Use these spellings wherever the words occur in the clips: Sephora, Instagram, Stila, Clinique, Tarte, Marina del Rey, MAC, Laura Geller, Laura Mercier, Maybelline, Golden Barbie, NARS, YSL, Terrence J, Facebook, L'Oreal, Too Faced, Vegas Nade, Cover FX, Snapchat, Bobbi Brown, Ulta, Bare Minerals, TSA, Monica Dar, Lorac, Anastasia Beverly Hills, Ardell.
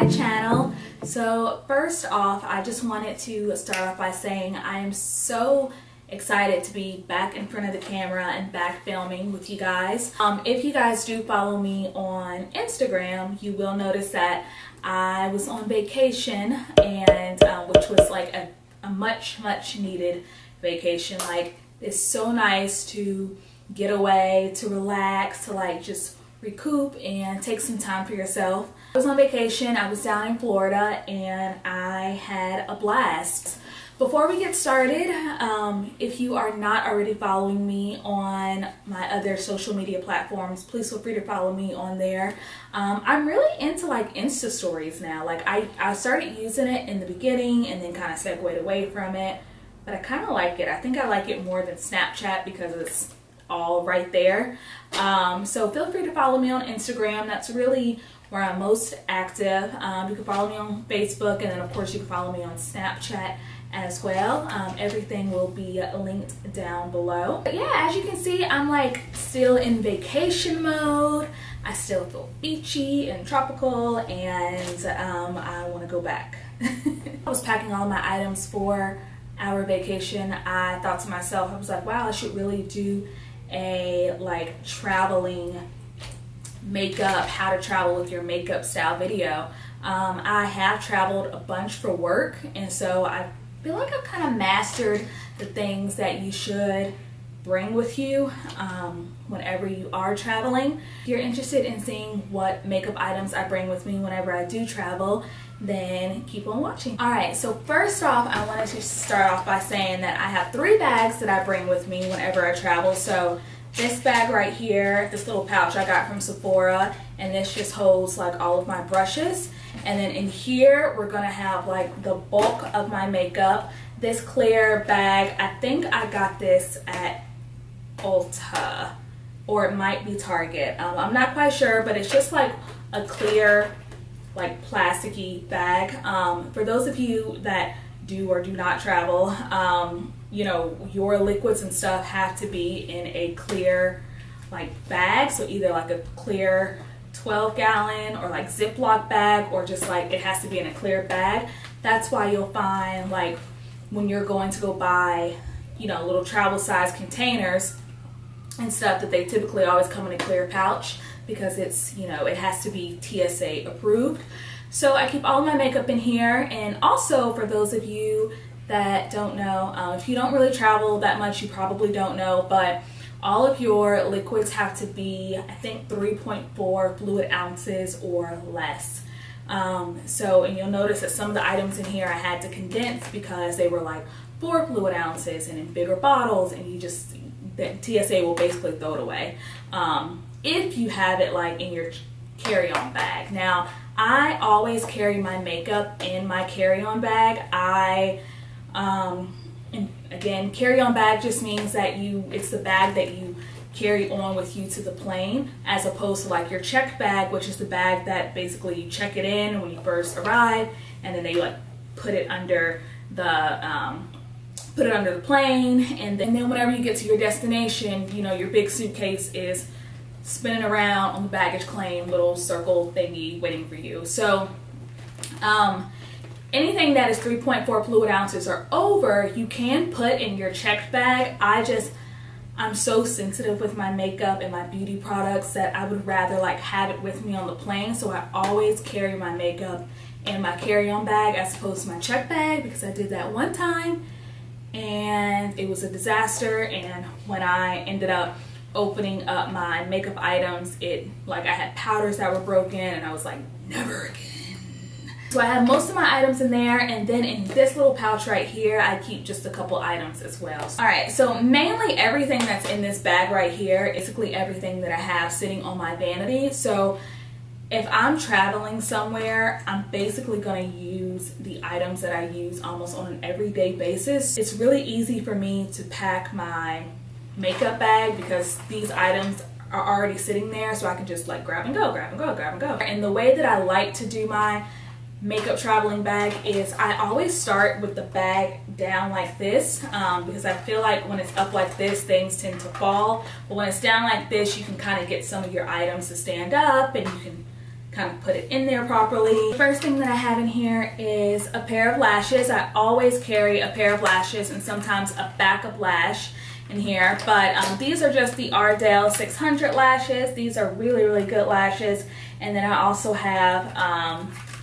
my channel. So first off, I just wanted to start off by saying I am so excited to be back in front of the camera and back filming with you guys. If you guys do follow me on Instagram, you will notice that I was on vacation, and which was like a much needed vacation. Like, it's so nice to get away, to relax, to like just recoup and take some time for yourself. I was on vacation, I was down in Florida, and I had a blast. Before we get started, if you are not already following me on my other social media platforms, please feel free to follow me on there. I'm really into like Insta stories now. Like I started using it in the beginning and then kind of segued away from it, but I kind of like it. I think I like it more than Snapchat because it's all right there. So feel free to follow me on Instagram. That's really where I'm most active. You can follow me on Facebook, and then of course you can follow me on Snapchat as well. Everything will be linked down below. But yeah, as you can see, I'm like still in vacation mode. I still feel beachy and tropical, and I want to go back. I was packing all my items for our vacation. I thought to myself, I was like, wow, I should really do a like traveling makeup, how to travel with your makeup style video. I have traveled a bunch for work, and so I feel like I've kind of mastered the things that you should bring with you whenever you are traveling. If you're interested in seeing what makeup items I bring with me whenever I do travel, then keep on watching. All right, so first off, I wanted to start off by saying that I have three bags that I bring with me whenever I travel. So this bag right here, this little pouch I got from Sephora, and this just holds like all of my brushes. And then in here, we're gonna have like the bulk of my makeup. This clear bag, I think I got this at Ulta, or it might be Target. I'm not quite sure, but it's just like a clear, like plasticky bag. For those of you that do or do not travel, you know, your liquids and stuff have to be in a clear like bag. So either like a clear 12-gallon or like Ziploc bag, or just like it has to be in a clear bag. That's why you'll find like when you're going to go buy, you know, little travel size containers and stuff, that they typically always come in a clear pouch, because it's, you know, it has to be TSA approved. So I keep all my makeup in here. And also, for those of you that don't know, if you don't really travel that much, you probably don't know, but all of your liquids have to be, I think, 3.4 fluid ounces or less. And you'll notice that some of the items in here I had to condense because they were like 4 fluid ounces and in bigger bottles, and you just, the TSA will basically throw it away if you have it like in your carry-on bag. Now, I always carry my makeup in my carry-on bag. And again, carry-on bag just means that it's the bag that you carry on with you to the plane, as opposed to like your check bag, which is the bag that basically you check it in when you first arrive, and then they like put it under the plane, and then whenever you get to your destination, you know, your big suitcase is spinning around on the baggage claim little circle thingy waiting for you. So anything that is 3.4 fluid ounces or over, you can put in your checked bag. I'm so sensitive with my makeup and my beauty products that I would rather like have it with me on the plane. So I always carry my makeup in my carry-on bag as opposed to my check bag, because I did that one time and it was a disaster. And when I ended up opening up my makeup items, I had powders that were broken, and I was like, never again. So I have most of my items in there, and then in this little pouch right here, I keep just a couple items as well. All right, so mainly everything that's in this bag right here, basically everything that I have sitting on my vanity. So if I'm traveling somewhere, I'm basically gonna use the items that I use almost on an everyday basis. It's really easy for me to pack my makeup bag because these items are already sitting there, so I can just like grab and go, grab and go, grab and go. And the way that I like to do my makeup traveling bag is I always start with the bag down like this, because I feel like when it's up like this, things tend to fall. But when it's down like this, you can kind of get some of your items to stand up, and you can kind of put it in there properly. First thing that I have in here is a pair of lashes. I always carry a pair of lashes and sometimes a backup lash in here, but these are just the Ardell 600 lashes. These are really, really good lashes. And then I also have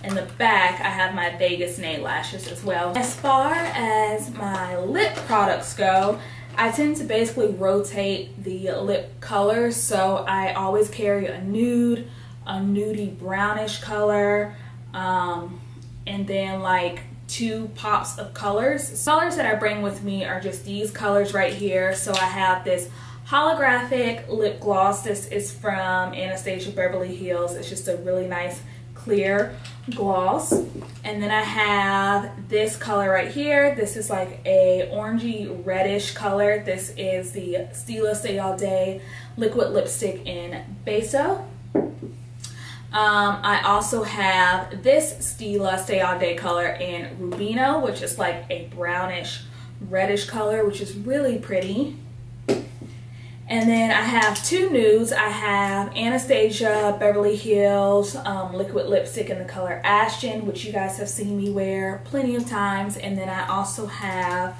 in the back, I have my Vegas Nade lashes as well. As far as my lip products go, I tend to basically rotate the lip colors, so I always carry a nude, a nudie brownish color, and then like two pops of colors. Colors that I bring with me are just these colors right here. So I have this holographic lip gloss. This is from Anastasia Beverly Hills. It's just a really nice clear gloss. And then I have this color right here. This is like a orangey reddish color. This is the Stila Stay All Day liquid lipstick in Beso. I also have this Stila Stay All Day color in Rubino, which is like a brownish reddish color, which is really pretty. And then I have two nudes. I have Anastasia Beverly Hills liquid lipstick in the color Ashton, which you guys have seen me wear plenty of times. And then I also have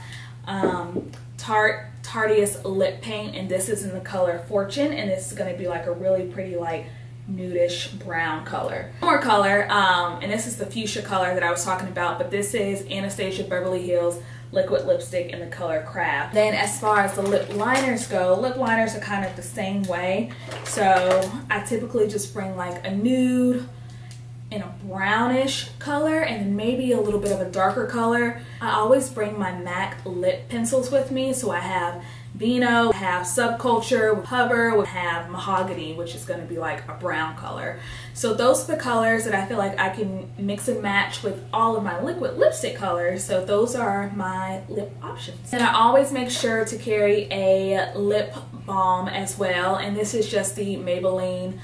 Tarte's lip paint, and this is in the color Fortune, and this is going to be like a really pretty like nudish brown color. One more color, and this is the fuchsia color that I was talking about, but this is Anastasia Beverly Hills liquid lipstick in the color Craft. Then as far as the lip liners go, lip liners are kind of the same way. So I typically just bring like a nude and a brownish color and then maybe a little bit of a darker color. I always bring my MAC lip pencils with me, so I have Vino, I have Subculture, with Hover, we have Mahogany, which is going to be like a brown color. So those are the colors that I feel like I can mix and match with all of my liquid lipstick colors. So those are my lip options. And I always make sure to carry a lip balm as well. And this is just the Maybelline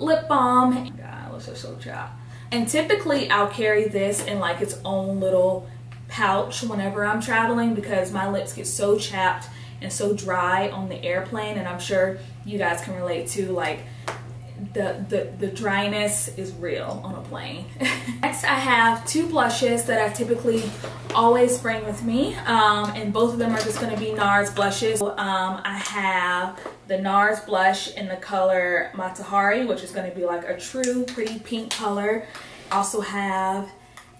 lip balm. God, it looks so dry. And typically I'll carry this in like its own little pouch whenever I'm traveling, because my lips get so chapped and so dry on the airplane, and I'm sure you guys can relate to like the dryness is real on a plane. Next, I have two blushes that I typically always bring with me, and both of them are just going to be NARS blushes. I have the NARS blush in the color Matahari, which is going to be like a true pretty pink color. I also have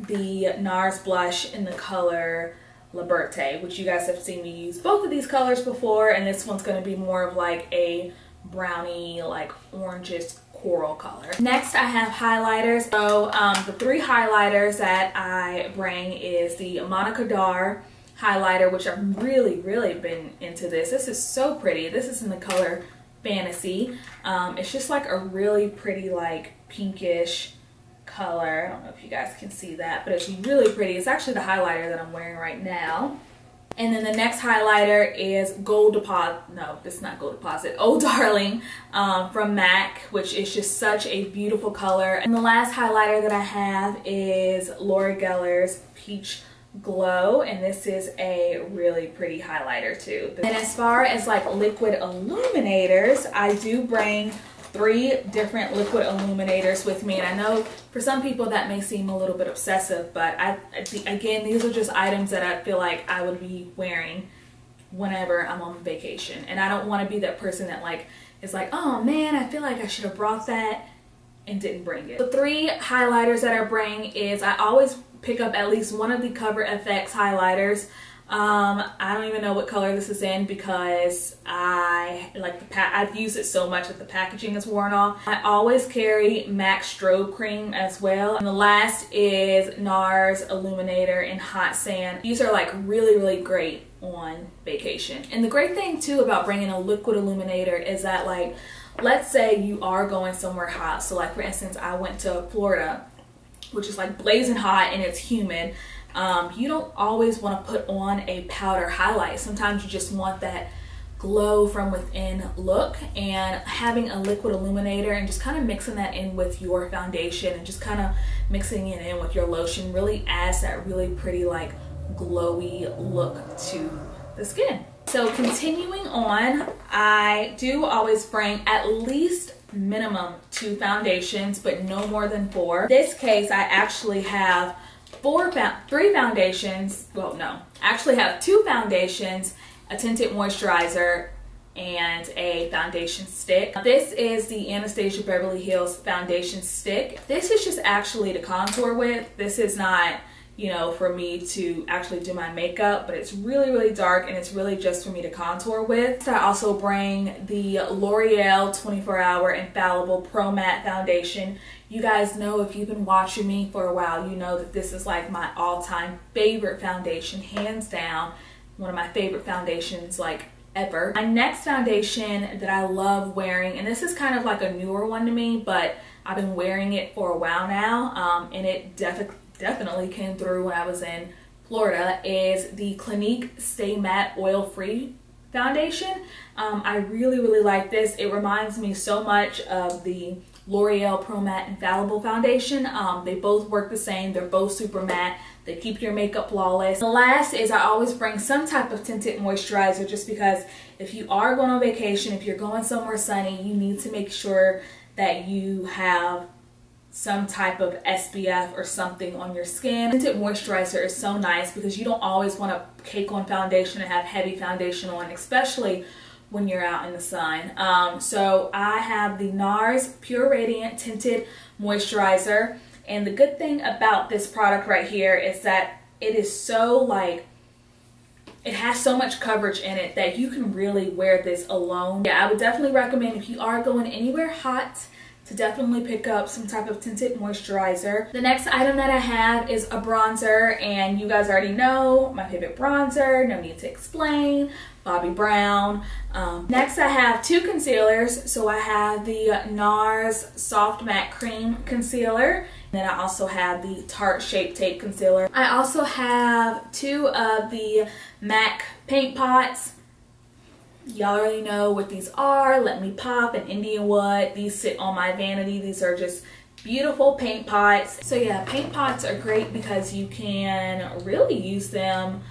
the NARS blush in the color Liberté, which you guys have seen me use both of these colors before, and this one's going to be more of like a browny, like orangish coral color. Next, I have highlighters. So the three highlighters that I bring is the Monica Dar highlighter, which I've really, really been into. This is so pretty. This is in the color Fantasy. It's just like a really pretty like pinkish color. I don't know if you guys can see that, but it's really pretty. It's actually the highlighter that I'm wearing right now. And then the next highlighter is Gold Deposit. No, it's not Gold Deposit. Oh Darling from MAC, which is just such a beautiful color. And the last highlighter that I have is Laura Geller's Peach Glow, and this is a really pretty highlighter too. And as far as like liquid illuminators, I do bring three different liquid illuminators with me, and I know for some people that may seem a little bit obsessive, but again, these are just items that I feel like I would be wearing whenever I'm on vacation, and I don't want to be that person that like is like, oh man, I feel like I should have brought that and didn't bring it. The three highlighters that I bring is I always pick up at least one of the Cover FX highlighters. I don't even know what color this is in, because I like I've used it so much that the packaging is worn off. I always carry MAC strobe cream as well. And the last is NARS illuminator in Hot Sand. These are like really, really great on vacation. And the great thing too about bringing a liquid illuminator is that, like, let's say you are going somewhere hot. So like for instance, I went to Florida, which is like blazing hot and it's humid. You don't always want to put on a powder highlight. Sometimes you just want that glow from within look, and having a liquid illuminator and just kind of mixing that in with your foundation and just kind of mixing it in with your lotion really adds that really pretty like glowy look to the skin. So continuing on, I do always bring at least minimum 2 foundations, but no more than 4. This case, I actually have 3 foundations. Well, no, I actually have 2 foundations, a tinted moisturizer, and a foundation stick. This is the Anastasia Beverly Hills foundation stick. This is just actually to contour with. This is not, you know, for me to actually do my makeup, but it's really, really dark and it's really just for me to contour with. So I also bring the L'Oreal 24 Hour Infallible Pro Matte Foundation. You guys know, if you've been watching me for a while, you know that this is like my all-time favorite foundation, hands down. One of my favorite foundations, like, ever. My next foundation that I love wearing, and this is kind of like a newer one to me, but I've been wearing it for a while now, and it definitely came through when I was in Florida, is the Clinique Stay Matte Oil Free Foundation. I really, really like this. It reminds me so much of the L'Oreal Pro Matte Infallible Foundation. They both work the same. They're both super matte. They keep your makeup flawless. The last is, I always bring some type of tinted moisturizer, just because if you are going on vacation, if you're going somewhere sunny, you need to make sure that you have some type of SPF or something on your skin. Tinted moisturizer is so nice because you don't always want to cake on foundation and have heavy foundation on, especially when you're out in the sun. So I have the NARS Pure Radiant Tinted Moisturizer, and the good thing about this product right here is that it is so, like, it has so much coverage in it that you can really wear this alone. Yeah, I would definitely recommend, if you are going anywhere hot, to definitely pick up some type of tinted moisturizer. The next item that I have is a bronzer, and you guys already know my favorite bronzer, no need to explain, Bobbi Brown. Next I have 2 concealers. So I have the NARS Soft Matte Cream Concealer, and then I also have the Tarte Shape Tape Concealer. I also have 2 of the MAC paint pots. Y'all already know what these are, Let Me Pop and Indian Wood. These sit on my vanity. These are just beautiful paint pots. So yeah, paint pots are great because you can really use them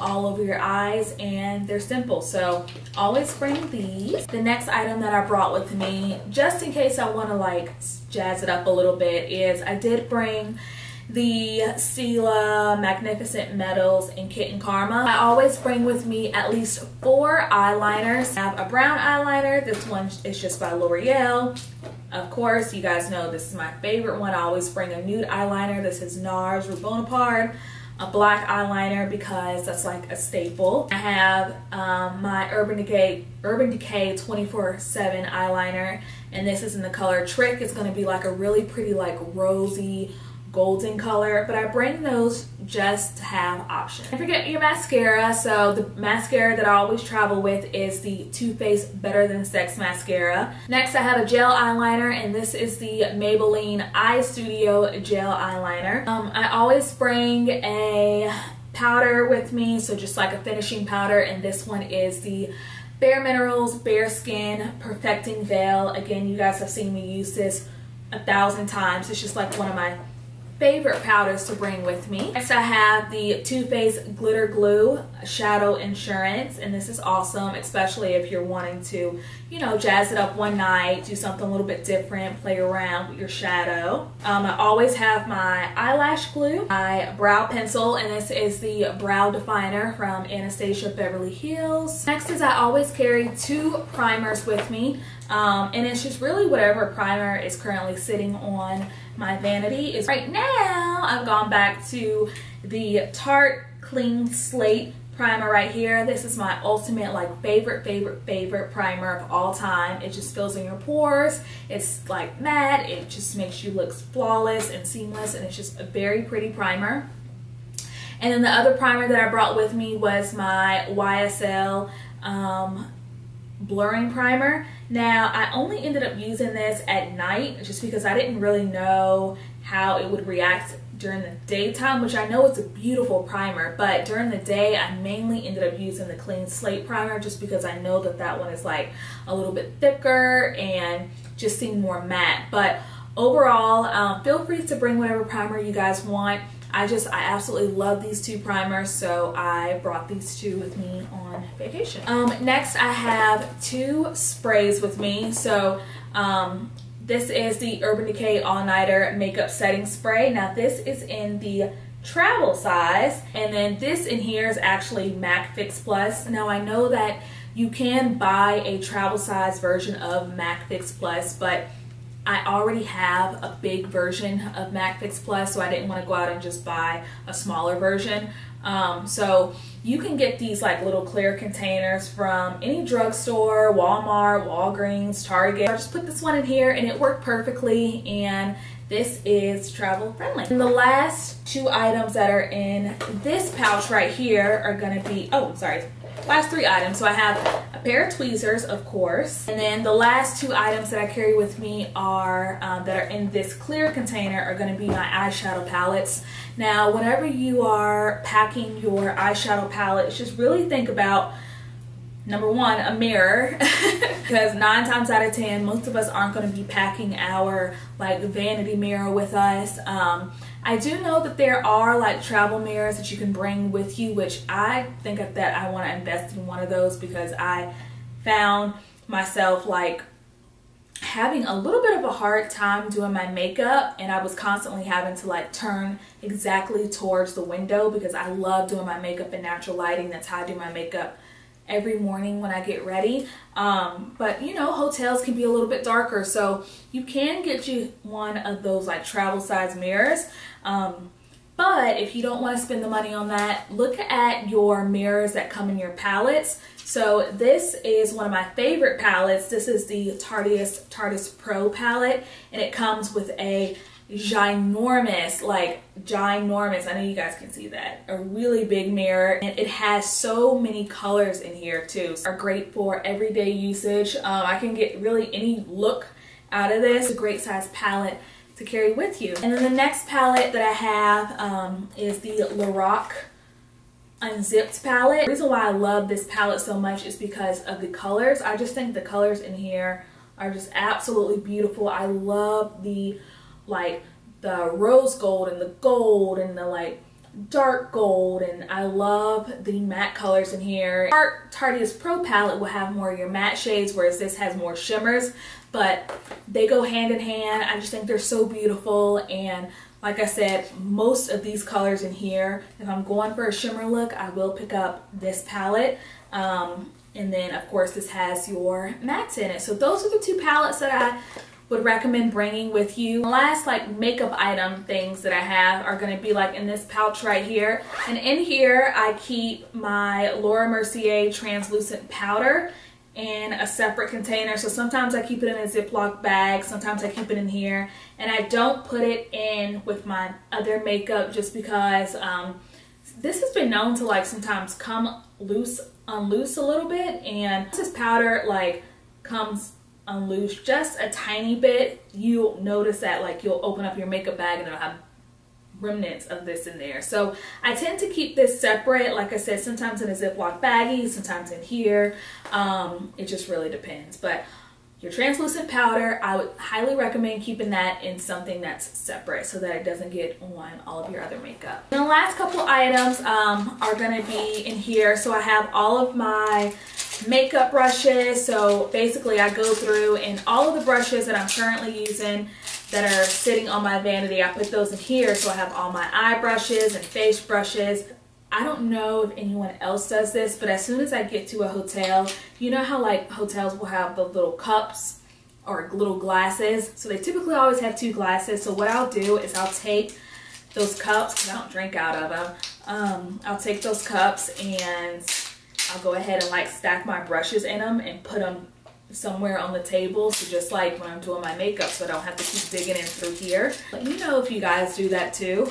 all over your eyes, and they're simple, so always bring these. The next item that I brought with me, just in case I want to like jazz it up a little bit, is I did bring the Stila Magnificent Metals and Kitten Karma. I always bring with me at least 4 eyeliners. I have a brown eyeliner. This one is just by L'Oreal. Of course, you guys know this is my favorite one. I always bring a nude eyeliner. This is NARS Rue Bonaparte. A black eyeliner, because that's like a staple. I have my Urban Decay 24/7 eyeliner, and this is in the color Trick. It's going to be like a really pretty, like, rosy golden color, but I bring those just to have options. Don't forget your mascara. So the mascara that I always travel with is the Too Faced Better Than Sex Mascara. Next I have a gel eyeliner, and this is the Maybelline Eye Studio Gel Eyeliner. I always bring a powder with me, so just like a finishing powder, and this one is the Bare Minerals Bare Skin Perfecting Veil. Again, you guys have seen me use this 1,000 times. It's just like one of my favorite powders to bring with me. Next I have the Too Faced Glitter Glue Shadow Insurance, and this is awesome, especially if you're wanting to, you know, jazz it up one night, do something a little bit different, play around with your shadow. I always have my eyelash glue, my brow pencil, and this is the Brow Definer from Anastasia Beverly Hills. Next is, I always carry 2 primers with me, and it's just really whatever primer is currently sitting on my vanity. Is right now I've gone back to the Tarte Clean Slate primer right here. This is my ultimate, like, favorite primer of all time. It just fills in your pores. It's like matte. It just makes you look flawless and seamless, and it's just a very pretty primer. And then the other primer that I brought with me was my YSL blurring primer. Now, I only ended up using this at night just because I didn't really know how it would react during the daytime, which I know it's a beautiful primer, but during the day I mainly ended up using the Clean Slate primer just because I know that that one is like a little bit thicker and just seemed more matte. But overall, feel free to bring whatever primer you guys want. I absolutely love these 2 primers, so I brought these 2 with me on vacation. Next I have 2 sprays with me. So This is the Urban Decay All Nighter Makeup Setting Spray. Now this is in the travel size, and then this in here is actually MAC Fix Plus. Now I know that you can buy a travel size version of MAC Fix Plus, but I already have a big version of MAC Fix Plus, so I didn't want to go out and just buy a smaller version. So you can get these like little clear containers from any drugstore, Walmart, Walgreens, Target. I just put this one in here and it worked perfectly, and this is travel friendly. And the last two items that are in this pouch right here are gonna be, oh, sorry, last three items. So I have a pair of tweezers, of course, and then the last two items that I carry with me are that are in this clear container are going to be my eyeshadow palettes. Now whenever you are packing your eyeshadow palettes, just really think about, number one, a mirror, because 9 times out of 10 most of us aren't going to be packing our like vanity mirror with us. I do know that there are like travel mirrors that you can bring with you, which I think that I want to invest in one of those, because I found myself like having a little bit of a hard time doing my makeup, and I was constantly having to like turn exactly towards the window, because I love doing my makeup in natural lighting. That's how I do my makeup every morning when I get ready. But you know, hotels can be a little bit darker, so you can get you one of those like travel size mirrors. But if you don't want to spend the money on that, look at your mirrors that come in your palettes. So this is one of my favorite palettes. This is the Tarte Pro palette, and it comes with a ginormous, like ginormous, I know you guys can see that, a really big mirror, and it has so many colors in here too. So are great for everyday usage. I can get really any look out of this. It's a great size palette to carry with you. And then the next palette that I have is the Lorac Unzipped palette. The reason why I love this palette so much is because of the colors. I just think the colors in here are just absolutely beautiful. I love the like the rose gold and the gold and the like dark gold, and I love the matte colors in here. Our Tarte's Pro palette will have more of your matte shades, whereas this has more shimmers, but they go hand in hand. I just think they're so beautiful, and like I said, most of these colors in here, if I'm going for a shimmer look, I will pick up this palette. And then of course this has your mattes in it. So those are the two palettes that I would recommend bringing with you. The last like makeup item things that I have are going to be like in this pouch right here, and in here I keep my Laura Mercier translucent powder in a separate container. So sometimes I keep it in a Ziploc bag, sometimes I keep it in here, and I don't put it in with my other makeup, just because this has been known to like sometimes come loose, unloose a little bit, and this powder like comes unloose just a tiny bit, you'll notice that like you'll open up your makeup bag and it'll have remnants of this in there. So I tend to keep this separate, like I said, sometimes in a Ziploc baggie, sometimes in here. It just really depends, but your translucent powder, I would highly recommend keeping that in something that's separate so that it doesn't get on all of your other makeup. And the last couple items are gonna be in here. So I have all of my makeup brushes. So basically I go through and all of the brushes that I'm currently using that are sitting on my vanity, I put those in here. So I have all my eye brushes and face brushes. I don't know if anyone else does this, but as soon as I get to a hotel, you know how like hotels will have the little cups or little glasses, so they typically always have two glasses. So what I'll do is I'll take those cups, because I don't drink out of them, I'll take those cups and I'll go ahead and like stack my brushes in them and put them somewhere on the table. So just like when I'm doing my makeup, so I don't have to keep digging in through here. Let me know if you guys do that too,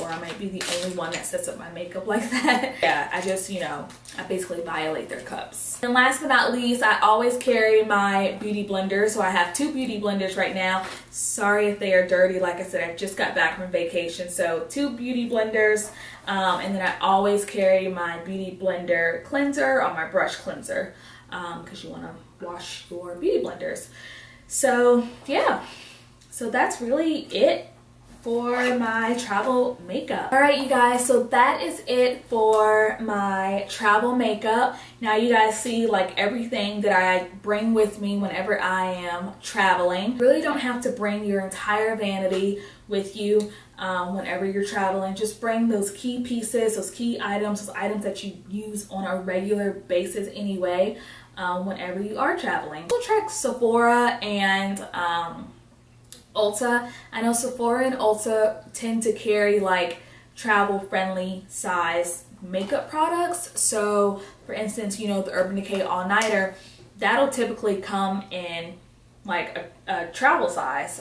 or I might be the only one that sets up my makeup like that. Yeah, I just, you know, I basically violate their cups. And last but not least, I always carry my beauty blender. So I have two beauty blenders right now. Sorry if they are dirty. Like I said, I just got back from vacation. So two beauty blenders. And then I always carry my beauty blender cleanser or my brush cleanser, because you want to wash your beauty blenders. So yeah, so that's really it for my travel makeup. All right, you guys, so that is it for my travel makeup. Now you guys see like everything that I bring with me whenever I am traveling. You really don't have to bring your entire vanity with you whenever you're traveling. Just bring those key pieces, those key items, those items that you use on a regular basis anyway whenever you are traveling. We'll check Sephora and Ulta. I know Sephora and Ulta tend to carry like travel friendly size makeup products. So for instance, you know, the Urban Decay All Nighter, that'll typically come in like a travel size.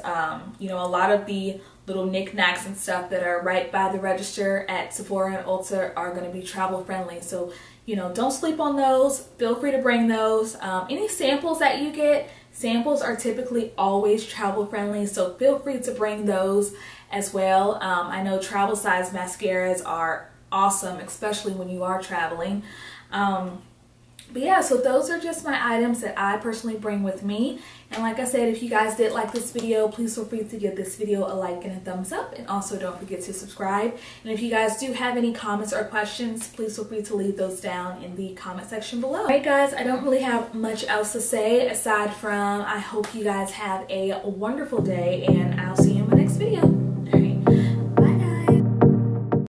You know, a lot of the little knickknacks and stuff that are right by the register at Sephora and Ulta are going to be travel friendly. So, you know, don't sleep on those. Feel free to bring those. Any samples that you get, samples are typically always travel friendly, so feel free to bring those as well. I know travel size mascaras are awesome, especially when you are traveling. But yeah, so those are just my items that I personally bring with me. And like I said, if you guys did like this video, please feel free to give this video a like and a thumbs up. And also don't forget to subscribe. And if you guys do have any comments or questions, please feel free to leave those down in the comment section below. Alright guys, I don't really have much else to say aside from I hope you guys have a wonderful day, and I'll see you in my next video. All right.